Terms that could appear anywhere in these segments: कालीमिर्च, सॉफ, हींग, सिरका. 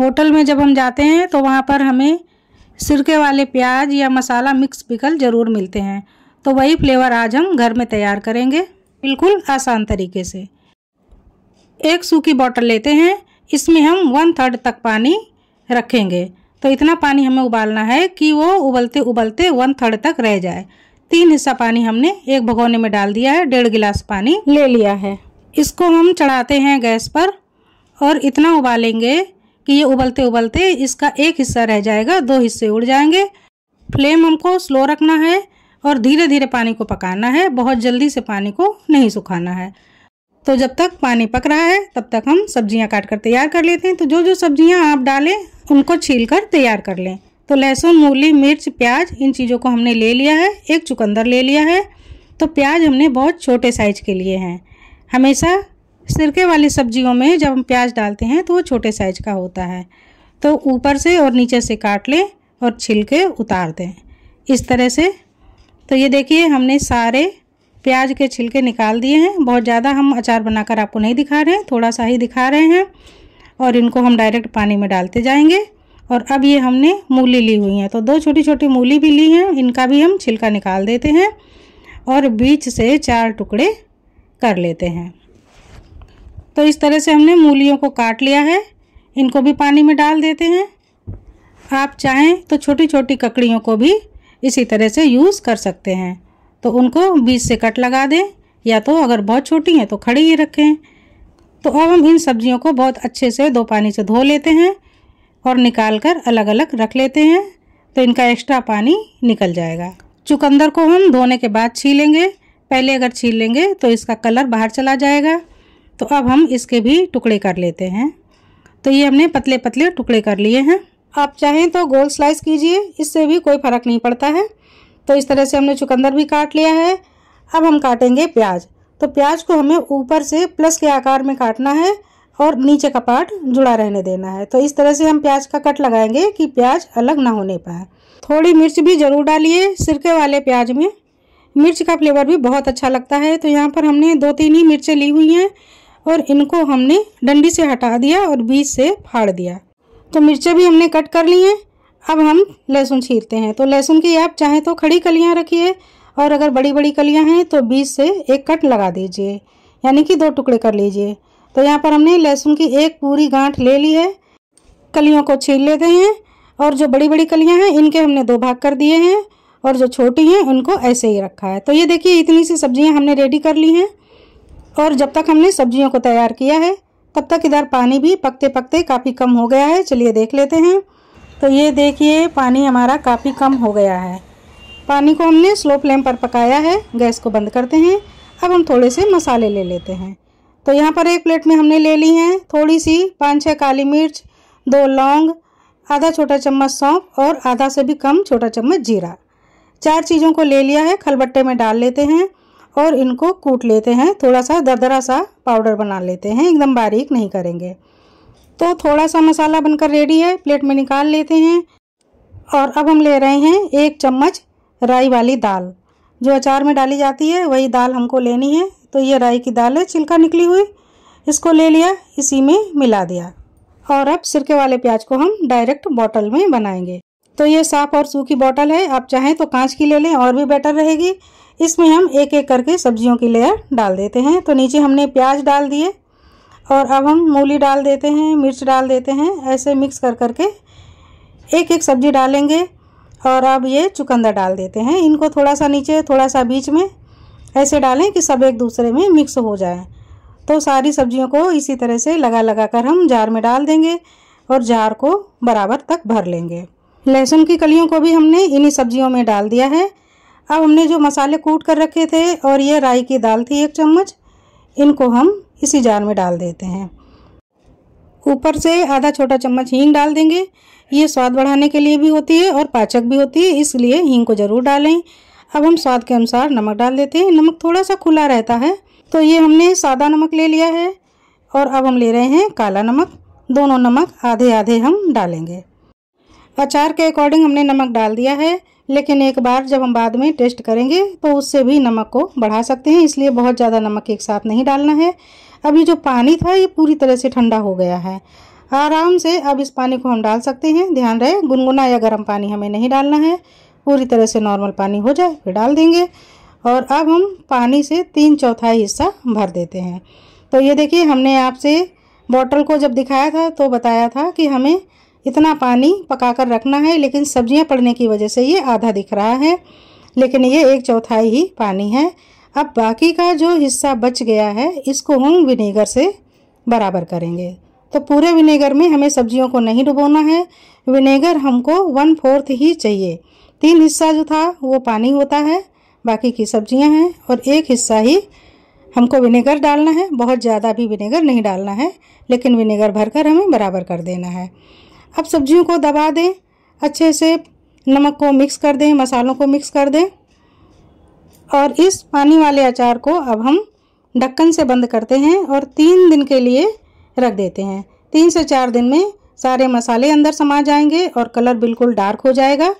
Hotel में जब हम जाते हैं तो वहाँ पर हमें सिरके वाले प्याज या मसाला मिक्स पिकल ज़रूर मिलते हैं, तो वही फ्लेवर आज हम घर में तैयार करेंगे बिल्कुल आसान तरीके से। एक सूखी बॉटल लेते हैं, इसमें हम 1/3 तक पानी रखेंगे। तो इतना पानी हमें उबालना है कि वो उबलते उबलते 1/3 तक रह जाए। 3 हिस्सा पानी हमने एक भगोने में डाल दिया है, 1.5 गिलास पानी ले लिया है। इसको हम चढ़ाते हैं गैस पर और इतना उबालेंगे कि ये उबलते उबलते इसका 1 हिस्सा रह जाएगा, 2 हिस्से उड़ जाएंगे। फ्लेम हमको स्लो रखना है और धीरे धीरे पानी को पकाना है, बहुत जल्दी से पानी को नहीं सुखाना है। तो जब तक पानी पक रहा है तब तक हम सब्जियां काट कर तैयार कर लेते हैं। तो जो जो सब्जियां आप डालें उनको छील कर तैयार कर लें। तो लहसुन, मूली, मिर्च, प्याज इन चीज़ों को हमने ले लिया है। एक चुकंदर ले लिया है। तो प्याज हमने बहुत छोटे साइज के लिए हैं। हमेशा सिरके वाली सब्जियों में जब हम प्याज डालते हैं तो वो छोटे साइज का होता है। तो ऊपर से और नीचे से काट लें और छिलके उतार दें इस तरह से। तो ये देखिए हमने सारे प्याज के छिलके निकाल दिए हैं। बहुत ज़्यादा हम अचार बनाकर आपको नहीं दिखा रहे हैं, थोड़ा सा ही दिखा रहे हैं। और इनको हम डायरेक्ट पानी में डालते जाएंगे। और अब ये हमने मूली ली हुई हैं, तो 2 छोटी छोटी मूली भी ली हैं। इनका भी हम छिलका निकाल देते हैं और बीच से 4 टुकड़े कर लेते हैं। तो इस तरह से हमने मूलियों को काट लिया है। इनको भी पानी में डाल देते हैं। आप चाहें तो छोटी छोटी ककड़ियों को भी इसी तरह से यूज़ कर सकते हैं। तो उनको बीच से कट लगा दें, या तो अगर बहुत छोटी हैं तो खड़ी ही रखें। तो अब हम इन सब्जियों को बहुत अच्छे से 2 पानी से धो लेते हैं और निकाल कर अलग अलग रख लेते हैं। तो इनका एक्स्ट्रा पानी निकल जाएगा। चुकंदर को हम धोने के बाद छीलेंगे। पहले अगर छील लेंगे तो इसका कलर बाहर चला जाएगा। तो अब हम इसके भी टुकड़े कर लेते हैं। तो ये हमने पतले पतले टुकड़े कर लिए हैं। आप चाहें तो गोल स्लाइस कीजिए, इससे भी कोई फ़र्क नहीं पड़ता है। तो इस तरह से हमने चुकंदर भी काट लिया है। अब हम काटेंगे प्याज। तो प्याज को हमें ऊपर से प्लस के आकार में काटना है और नीचे का पार्ट जुड़ा रहने देना है। तो इस तरह से हम प्याज का कट लगाएंगे कि प्याज अलग ना होने पाए। थोड़ी मिर्च भी ज़रूर डालिए, सिरके वाले प्याज में मिर्च का फ्लेवर भी बहुत अच्छा लगता है। तो यहाँ पर हमने 2-3 ही मिर्चें ली हुई हैं और इनको हमने डंडी से हटा दिया और बीच से फाड़ दिया। तो मिर्चें भी हमने कट कर ली हैं। अब हम लहसुन छीलते हैं। तो लहसुन की आप चाहें तो खड़ी कलियाँ रखिए, और अगर बड़ी बड़ी कलियाँ हैं तो बीच से एक कट लगा दीजिए, यानी कि 2 टुकड़े कर लीजिए। तो यहाँ पर हमने लहसुन की एक पूरी गांठ ले ली है। कलियों को छील लेते हैं और जो बड़ी बड़ी कलियाँ हैं इनके हमने 2 भाग कर दिए हैं और जो छोटी हैं उनको ऐसे ही रखा है। तो ये देखिए इतनी सी सब्जियाँ हमने रेडी कर ली हैं। और जब तक हमने सब्जियों को तैयार किया है तब तक इधर पानी भी पकते पकते काफ़ी कम हो गया है। चलिए देख लेते हैं। तो ये देखिए पानी हमारा काफ़ी कम हो गया है। पानी को हमने स्लो फ्लेम पर पकाया है। गैस को बंद करते हैं। अब हम थोड़े से मसाले ले लेते हैं। तो यहाँ पर एक प्लेट में हमने ले ली हैं थोड़ी सी 5-6 काली मिर्च, 2 लौंग, आधा छोटा चम्मच सौंफ और आधा से भी कम छोटा चम्मच जीरा। 4 चीज़ों को ले लिया है, खलबट्टे में डाल लेते हैं और इनको कूट लेते हैं। थोड़ा सा दरदरा सा पाउडर बना लेते हैं, एकदम बारीक नहीं करेंगे। तो थोड़ा सा मसाला बनकर रेडी है, प्लेट में निकाल लेते हैं। और अब हम ले रहे हैं 1 चम्मच राई वाली दाल। जो अचार में डाली जाती है वही दाल हमको लेनी है। तो ये राई की दाल है, छिलका निकली हुई। इसको ले लिया, इसी में मिला दिया। और अब सिरके वाले प्याज को हम डायरेक्ट बॉटल में बनाएंगे। तो ये साफ़ और सूखी बॉटल है, आप चाहें तो कांच की ले लें और भी बेटर रहेगी। इसमें हम एक एक करके सब्जियों की लेयर डाल देते हैं। तो नीचे हमने प्याज डाल दिए और अब हम मूली डाल देते हैं, मिर्च डाल देते हैं। ऐसे मिक्स कर करके एक एक सब्जी डालेंगे। और अब ये चुकंदर डाल देते हैं। इनको थोड़ा सा नीचे, थोड़ा सा बीच में ऐसे डालें कि सब एक दूसरे में मिक्स हो जाए। तो सारी सब्जियों को इसी तरह से लगा लगा कर हम जार में डाल देंगे और जार को बराबर तक भर लेंगे। लहसुन की कलियों को भी हमने इन्हीं सब्जियों में डाल दिया है। अब हमने जो मसाले कूट कर रखे थे और ये राई की दाल थी 1 चम्मच, इनको हम इसी जार में डाल देते हैं। ऊपर से आधा छोटा चम्मच हींग डाल देंगे। ये स्वाद बढ़ाने के लिए भी होती है और पाचक भी होती है, इसलिए हींग को ज़रूर डालें। अब हम स्वाद के अनुसार नमक डाल देते हैं। नमक थोड़ा सा खुला रहता है, तो ये हमने सादा नमक ले लिया है। और अब हम ले रहे हैं काला नमक। दोनों नमक आधे आधे हम डालेंगे। अचार के अकॉर्डिंग हमने नमक डाल दिया है, लेकिन एक बार जब हम बाद में टेस्ट करेंगे तो उससे भी नमक को बढ़ा सकते हैं, इसलिए बहुत ज़्यादा नमक एक साथ नहीं डालना है। अभी जो पानी था ये पूरी तरह से ठंडा हो गया है। आराम से अब इस पानी को हम डाल सकते हैं। ध्यान रहे गुनगुना या गर्म पानी हमें नहीं डालना है, पूरी तरह से नॉर्मल पानी हो जाए फिर डाल देंगे। और अब हम पानी से 3/4 हिस्सा भर देते हैं। तो ये देखिए हमने आपसे बॉटल को जब दिखाया था तो बताया था कि हमें इतना पानी पकाकर रखना है, लेकिन सब्जियां पड़ने की वजह से ये आधा दिख रहा है, लेकिन ये 1/4 ही पानी है। अब बाकी का जो हिस्सा बच गया है इसको हम विनेगर से बराबर करेंगे। तो पूरे विनेगर में हमें सब्जियों को नहीं डुबोना है, विनेगर हमको 1/4 ही चाहिए। 3 हिस्सा जो था वो पानी होता है, बाकी की सब्जियां हैं, और 1 हिस्सा ही हमको विनेगर डालना है। बहुत ज़्यादा भी विनेगर नहीं डालना है, लेकिन विनेगर भरकर हमें बराबर कर देना है। अब सब्जियों को दबा दें, अच्छे से नमक को मिक्स कर दें, मसालों को मिक्स कर दें, और इस पानी वाले अचार को अब हम ढक्कन से बंद करते हैं और 3 दिन के लिए रख देते हैं। 3 से 4 दिन में सारे मसाले अंदर समा जाएंगे और कलर बिल्कुल डार्क हो जाएगा।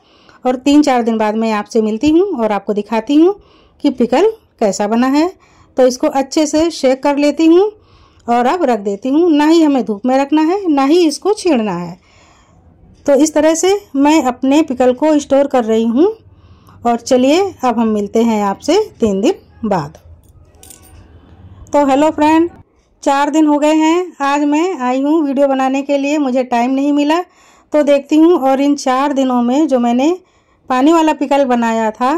और 3-4 दिन बाद मैं आपसे मिलती हूँ और आपको दिखाती हूँ कि पिकल कैसा बना है। तो इसको अच्छे से शेक कर लेती हूँ और अब रख देती हूँ। ना ही हमें धूप में रखना है, ना ही इसको छीलना है। तो इस तरह से मैं अपने पिकल को स्टोर कर रही हूँ। और चलिए अब हम मिलते हैं आपसे 3 दिन बाद। तो हेलो फ्रेंड, 4 दिन हो गए हैं। आज मैं आई हूँ वीडियो बनाने के लिए, मुझे टाइम नहीं मिला। तो देखती हूँ, और इन 4 दिनों में जो मैंने पानी वाला पिकल बनाया था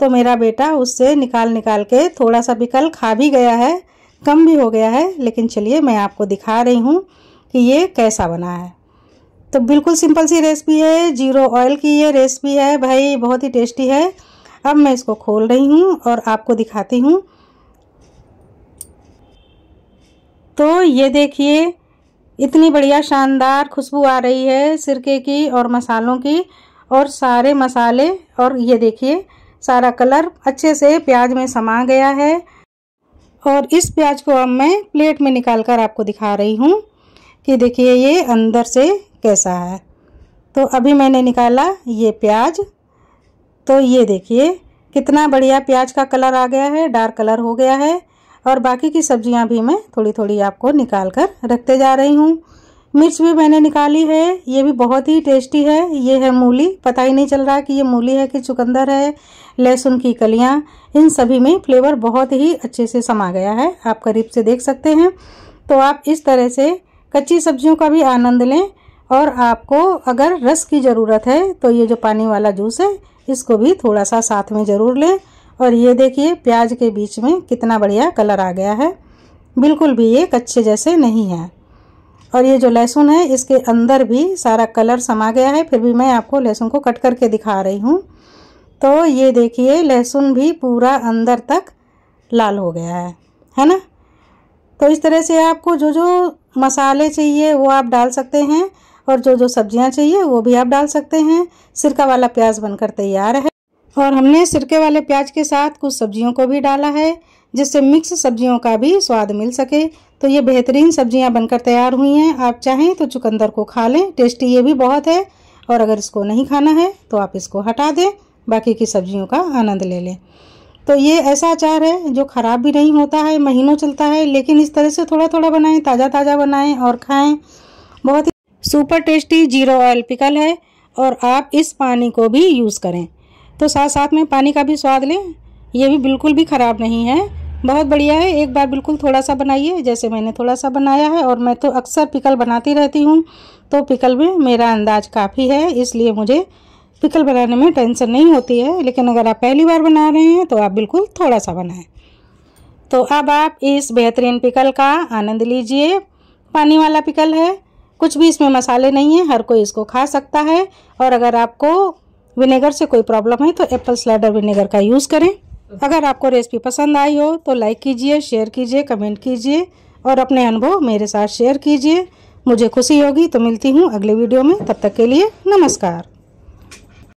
तो मेरा बेटा उससे निकाल के थोड़ा सा पिकल खा भी गया है, कम भी हो गया है। लेकिन चलिए मैं आपको दिखा रही हूँ कि ये कैसा बना है। तो बिल्कुल सिंपल सी रेसिपी है, 0 ऑयल की ये रेसिपी है भाई, बहुत ही टेस्टी है। अब मैं इसको खोल रही हूँ और आपको दिखाती हूँ। तो ये देखिए इतनी बढ़िया शानदार खुशबू आ रही है सिरके की और मसालों की, और सारे मसाले, और ये देखिए सारा कलर अच्छे से प्याज में समा गया है। और इस प्याज को अब मैं प्लेट में निकाल कर आपको दिखा रही हूँ कि देखिए ये अंदर से कैसा है। तो अभी मैंने निकाला ये प्याज, तो ये देखिए कितना बढ़िया प्याज का कलर आ गया है, डार्क कलर हो गया है। और बाकी की सब्जियां भी मैं थोड़ी थोड़ी आपको निकाल कर रखते जा रही हूँ। मिर्च भी मैंने निकाली है, ये भी बहुत ही टेस्टी है। ये है मूली, पता ही नहीं चल रहा कि ये मूली है कि चुकंदर है। लहसुन की कलियाँ, इन सभी में फ्लेवर बहुत ही अच्छे से समा गया है, आप करीब से देख सकते हैं। तो आप इस तरह से कच्ची सब्जियों का भी आनंद लें, और आपको अगर रस की ज़रूरत है तो ये जो पानी वाला जूस है इसको भी थोड़ा सा साथ में ज़रूर लें। और ये देखिए प्याज के बीच में कितना बढ़िया कलर आ गया है, बिल्कुल भी ये कच्चे जैसे नहीं है। और ये जो लहसुन है इसके अंदर भी सारा कलर समा गया है, फिर भी मैं आपको लहसुन को कट करके दिखा रही हूँ। तो ये देखिए लहसुन भी पूरा अंदर तक लाल हो गया है ना। तो इस तरह से आपको जो जो मसाले चाहिए वो आप डाल सकते हैं, और जो जो सब्जियाँ चाहिए वो भी आप डाल सकते हैं। सिरका वाला प्याज बनकर तैयार है, और हमने सिरके वाले प्याज के साथ कुछ सब्जियों को भी डाला है जिससे मिक्स सब्जियों का भी स्वाद मिल सके। तो ये बेहतरीन सब्जियां बनकर तैयार हुई हैं। आप चाहें तो चुकंदर को खा लें, टेस्टी ये भी बहुत है। और अगर इसको नहीं खाना है तो आप इसको हटा दें, बाकी की सब्जियों का आनंद ले लें। तो ये ऐसा अचार है जो ख़राब भी नहीं होता है, महीनों चलता है। लेकिन इस तरह से थोड़ा थोड़ा बनाएँ, ताज़ा ताज़ा बनाएँ और खाएँ। बहुत ही सुपर टेस्टी 0 ऑयल पिकल है, और आप इस पानी को भी यूज़ करें। तो साथ साथ में पानी का भी स्वाद लें, ये भी बिल्कुल भी ख़राब नहीं है, बहुत बढ़िया है। एक बार बिल्कुल थोड़ा सा बनाइए, जैसे मैंने थोड़ा सा बनाया है। और मैं तो अक्सर पिकल बनाती रहती हूँ, तो पिकल में मेरा अंदाज़ काफ़ी है, इसलिए मुझे पिकल बनाने में टेंशन नहीं होती है। लेकिन अगर आप पहली बार बना रहे हैं तो आप बिल्कुल थोड़ा सा बनाएं। तो अब आप इस बेहतरीन पिकल का आनंद लीजिए। पानी वाला पिकल है, कुछ भी इसमें मसाले नहीं है, हर कोई इसको खा सकता है। और अगर आपको विनेगर से कोई प्रॉब्लम है तो एप्पल साइडर विनेगर का यूज़ करें। अगर आपको रेसिपी पसंद आई हो तो लाइक कीजिए, शेयर कीजिए, कमेंट कीजिए, और अपने अनुभव मेरे साथ शेयर कीजिए, मुझे खुशी होगी। तो मिलती हूँ अगले वीडियो में, तब तक के लिए नमस्कार।